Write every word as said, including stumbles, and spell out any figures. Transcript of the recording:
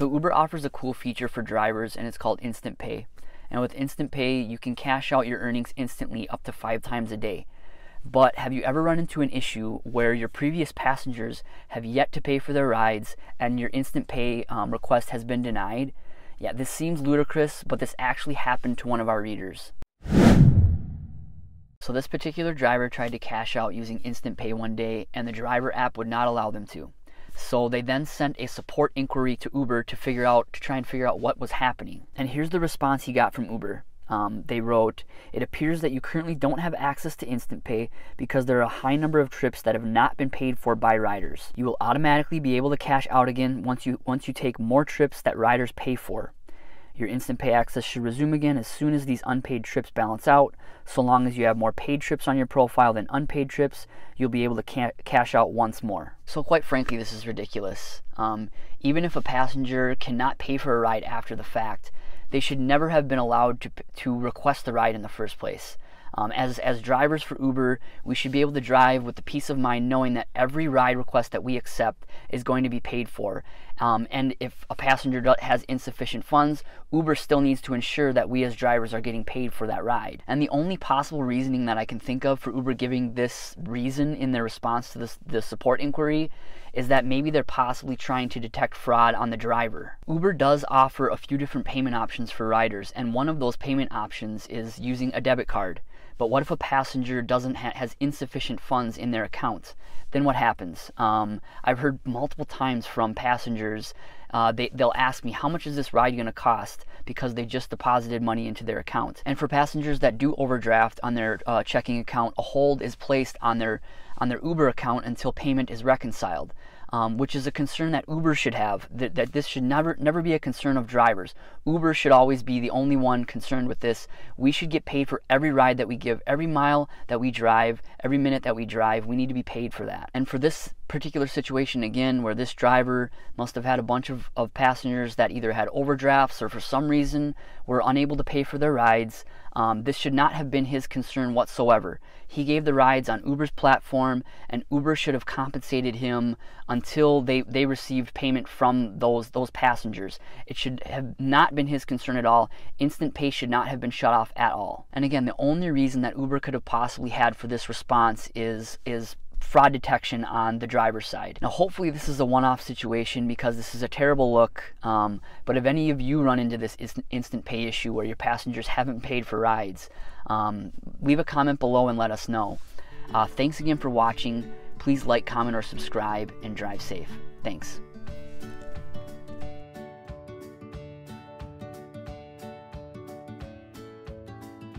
So Uber offers a cool feature for drivers, and it's called Instant Pay. And with Instant Pay, you can cash out your earnings instantly up to five times a day. But have you ever run into an issue where your previous passengers have yet to pay for their rides and your Instant Pay um, request has been denied? Yeah, this seems ludicrous, but this actually happened to one of our readers. So this particular driver tried to cash out using Instant Pay one day, and the driver app would not allow them to. So they then sent a support inquiry to Uber to figure out, to try and figure out what was happening. And here's the response he got from Uber. Um, they wrote, "It appears that you currently don't have access to Instant Pay because there are a high number of trips that have not been paid for by riders. You will automatically be able to cash out again once you once you take more trips that riders pay for. Your Instant Pay access should resume again as soon as these unpaid trips balance out. So long as you have more paid trips on your profile than unpaid trips, you'll be able to ca cash out once more." So quite frankly, this is ridiculous. Um, even if a passenger cannot pay for a ride after the fact, they should never have been allowed to, to request the ride in the first place. Um, as, as drivers for Uber, we should be able to drive with the peace of mind knowing that every ride request that we accept is going to be paid for. Um, and if a passenger has insufficient funds, Uber still needs to ensure that we as drivers are getting paid for that ride. And the only possible reasoning that I can think of for Uber giving this reason in their response to this, the support inquiry is that maybe they're possibly trying to detect fraud on the driver. Uber does offer a few different payment options for riders, and one of those payment options is using a debit card. But what if a passenger doesn't ha has insufficient funds in their account? Then what happens? Um, I've heard multiple times from passengers, uh, they, they'll ask me, how much is this ride going to cost? Because they just deposited money into their account. And for passengers that do overdraft on their uh, checking account, a hold is placed on their, on their Uber account until payment is reconciled. Um, which is a concern that Uber should have, that, that this should never never be a concern of drivers. Uber should always be the only one concerned with this. We should get paid for every ride that we give, every mile that we drive, every minute that we drive. We need to be paid for that. And for this particular situation, again, where this driver must have had a bunch of, of passengers that either had overdrafts or for some reason were unable to pay for their rides, um, this should not have been his concern whatsoever. He gave the rides on Uber's platform, and Uber should have compensated him until they, they received payment from those, those passengers. It should have not been his concern at all. Instant Pay should not have been shut off at all. And again, the only reason that Uber could have possibly had for this response is is. fraud detection on the driver's side. Now hopefully this is a one-off situation because this is a terrible look, um, but if any of you run into this Instant Pay issue where your passengers haven't paid for rides, um, leave a comment below and let us know. Uh, thanks again for watching. Please like, comment, or subscribe, and drive safe. Thanks.